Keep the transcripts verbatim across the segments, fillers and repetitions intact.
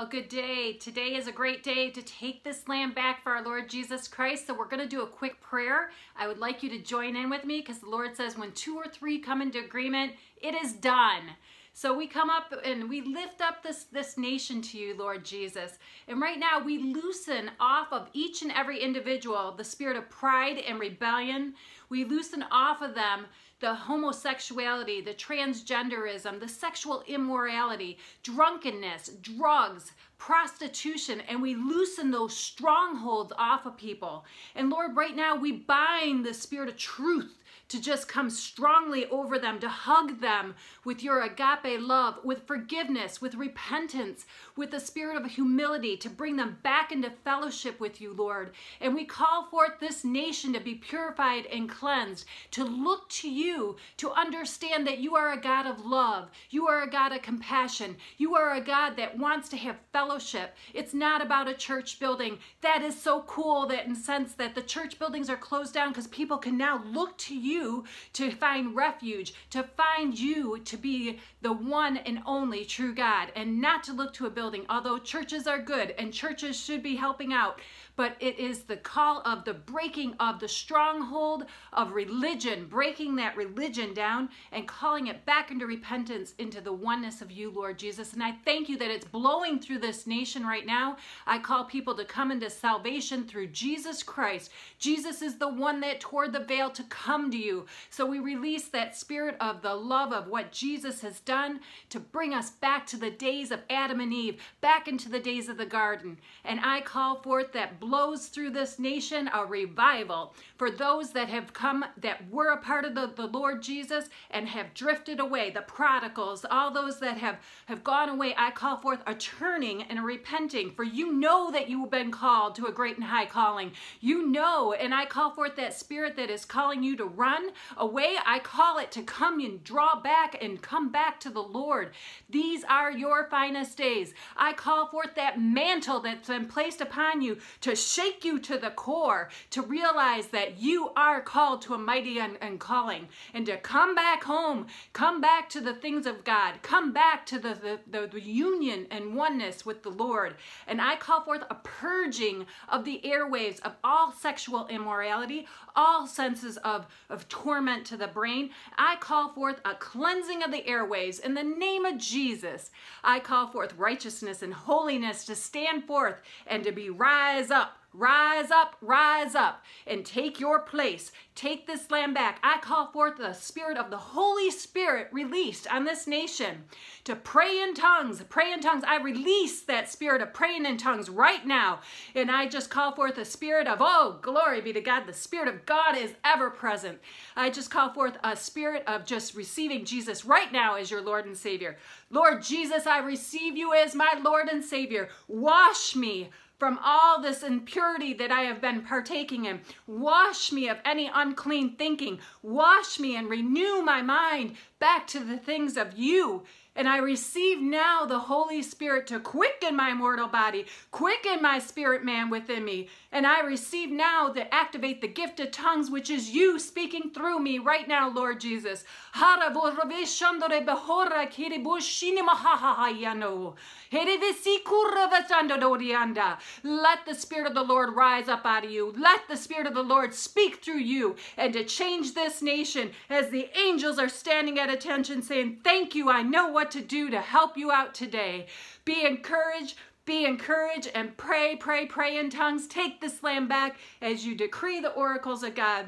A good day. Today is a great day to take this land back for our Lord Jesus Christ. So we're going to do a quick prayer. I would like you to join in with me because the Lord says when two or three come into agreement, it is done. So we come up and we lift up this, this nation to you, Lord Jesus. And right now we loosen off of each and every individual the spirit of pride and rebellion. We loosen off of them the homosexuality, the transgenderism, the sexual immorality, drunkenness, drugs, prostitution, and we loosen those strongholds off of people. And Lord, right now we bind the spirit of truth to just come strongly over them, to hug them with your agape love, with forgiveness, with repentance, with the spirit of humility, to bring them back into fellowship with you, Lord. And we call forth this nation to be purified and cleansed, to look to you, to understand that you are a God of love, you are a God of compassion, you are a God that wants to have fellowship. It's not about a church building. That is so cool, that in the sense that the church buildings are closed down because people can now look to you to find refuge, to find you to be the one and only true God, and not to look to a building, although churches are good and churches should be helping out. But it is the call of the breaking of the stronghold of religion, breaking that religion down and calling it back into repentance, into the oneness of you, Lord Jesus. And I thank you that it's blowing through this nation right now. I call people to come into salvation through Jesus Christ. Jesus is the one that tore the veil to come to you. So we release that spirit of the love of what Jesus has done to bring us back to the days of Adam and Eve, back into the days of the garden. And I call forth that blood blows through this nation, a revival for those that have come, that were a part of the, the Lord Jesus and have drifted away, the prodigals, all those that have, have gone away. I call forth a turning and a repenting, for you know that you have been called to a great and high calling. You know, and I call forth that spirit that is calling you to run away. I call it to come and draw back and come back to the Lord. These are your finest days. I call forth that mantle that's been placed upon you to shake you to the core, to realize that you are called to a mighty and, and calling, and to come back home, come back to the things of God, come back to the, the, the union and oneness with the Lord. And I call forth a purging of the airwaves of all sexual immorality, all senses of, of torment to the brain. I call forth a cleansing of the airwaves in the name of Jesus. I call forth righteousness and holiness to stand forth and to be rise up. Rise up, rise up, and take your place. Take this land back. I call forth the spirit of the Holy Spirit released on this nation to pray in tongues. Pray in tongues. I release that spirit of praying in tongues right now. And I just call forth a spirit of, oh, glory be to God. The spirit of God is ever present. I just call forth a spirit of just receiving Jesus right now as your Lord and Savior. Lord Jesus, I receive you as my Lord and Savior. Wash me from all this impurity that I have been partaking in. Wash me of any unclean thinking. Wash me and renew my mind back to the things of you. And I receive now the Holy Spirit to quicken my mortal body, quicken my spirit man within me. And I receive now to activate the gift of tongues, which is you speaking through me right now, Lord Jesus. Let the Spirit of the Lord rise up out of you. Let the Spirit of the Lord speak through you and to change this nation as the angels are standing at attention saying, thank you, I know what to do to help you out today. Be encouraged, be encouraged, and pray, pray, pray in tongues. Take this land back as you decree the oracles of God.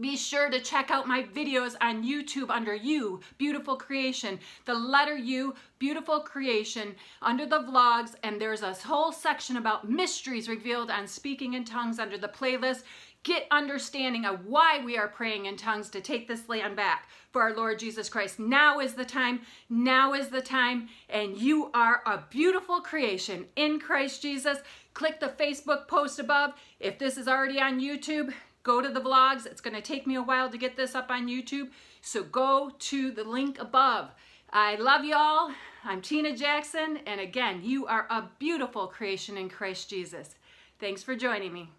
Be sure to check out my videos on YouTube under U Beautiful Creation, the letter U Beautiful Creation, under the vlogs, and there's a whole section about mysteries revealed on speaking in tongues under the playlist. Get understanding of why we are praying in tongues to take this land back for our Lord Jesus Christ. Now is the time. Now is the time. And you are a beautiful creation in Christ Jesus. Click the Facebook post above. If this is already on YouTube, go to the vlogs. It's going to take me a while to get this up on YouTube. So go to the link above. I love y'all. I'm Tina Jackson. And again, you are a beautiful creation in Christ Jesus. Thanks for joining me.